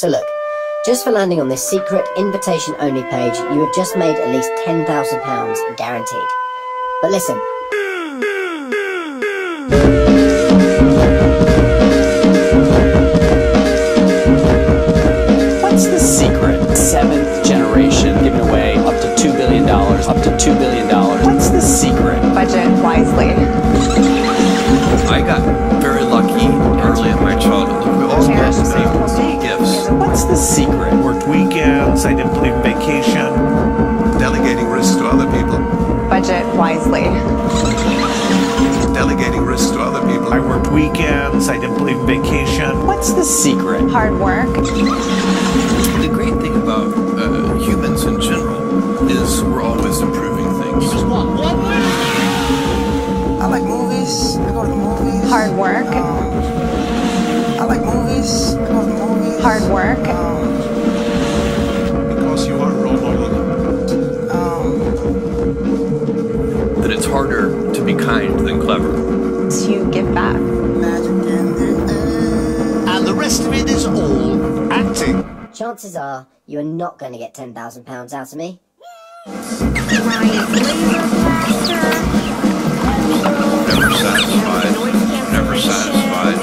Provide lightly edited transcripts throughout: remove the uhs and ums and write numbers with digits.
So look, just for landing on this secret invitation-only page, you have just made at least £10,000 guaranteed. But listen. What's the secret? Seventh generation giving away up to $2 billion, up to $2 billion. What's the secret? Budget wisely. I got very lucky early in my childhood. We all got the same gifts. What's the secret? Worked weekends, I didn't believe in vacation. Delegating risks to other people. Budget wisely. Delegating risks to other people. I worked weekends, I didn't believe in vacation. What's the secret? Hard work. The great thing about humans in general is we're always improving things. You just want one way. I like movies. I go to the movies. Hard work. I like movies. I go to the movies. Hard work. Because you are role model. That it's harder to be kind than clever. To give back. And the rest of it is all acting. Chances are you are not going to get £10,000 out of me. Never satisfied.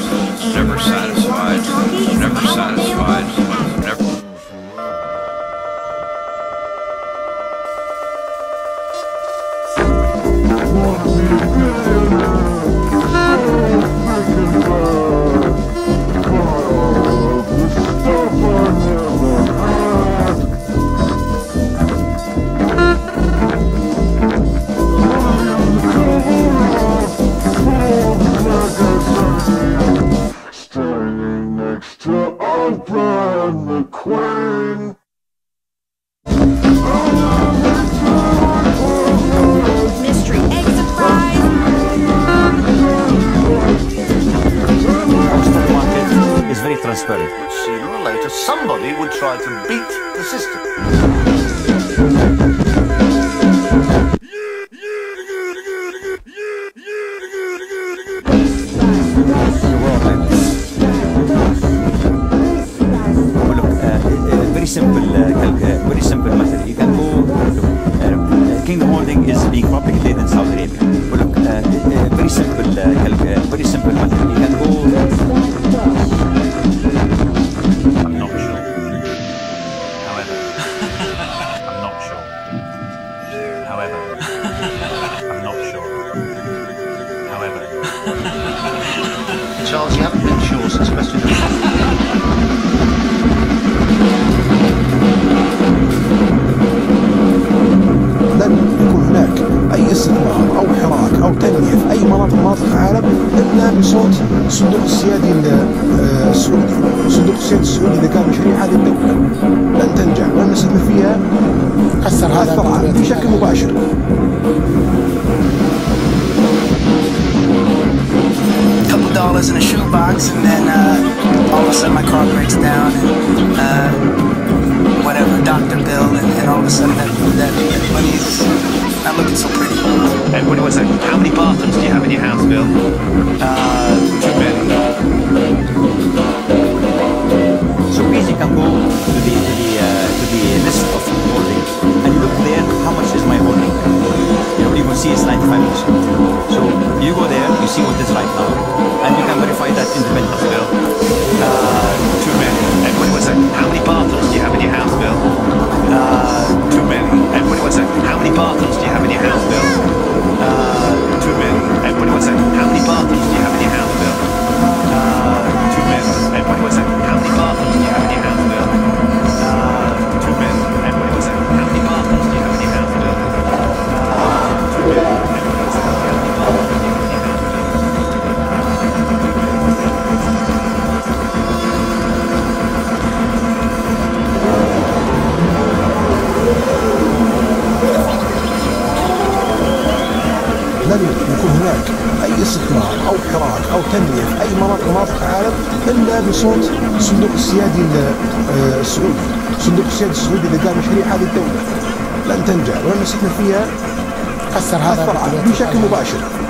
Sooner or later, somebody would try to beat the system. Very simple method. You can go. Kingdom Holding is being propagated in Saudi Arabia. Look, very simple method. You can go. Charles, you haven't been sure since question. لن يكون هناك أي استثمار أو حراك أو تنمية في أي مناطق العالم إلا بصوت صندوق السيادي السعودي. صندوق السيادي السعودي إذا كان مشاريع هذه الدولة لن تنجح ولن نستثمر فيها أثر بشكل مباشر. $2 in a shoebox, and then all of a sudden my car breaks down, and whatever, doctor bill, and all of a sudden that money's not looking so pretty. And what do I say? How many bathrooms do you have in your house, Bill? 2 million. So basically, I go to the list of holdings and look there. How much is my holding? You can see it's 95%. So you go there, you see what is right now. And you can verify that independently, Bill. 2 million. And what was that? How many bathrooms do you have in your house, Bill? 2 million. And what was that? How many bathrooms do you have in your house, Bill? 2 million. And what was that? How many bathrooms do you have in your house, Bill? 2 million. And what was that? How many bathrooms do you have in your house, Bill? 2 million. And what was that? How many bathrooms do you have in your house, Bill? 2 million. And what was that? How many bathrooms do you have in your house, Bill? لن يكون هناك أي استثمار أو حراك أو تنمية في أي مناطق العالم إلا بصوت صندوق السيادي السعودي. صندوق السيادي السعودي إذا قال مشاريع هذه الدولة لن تنجح ولن نستثمر فيها أثر هذا بشكل مباشر.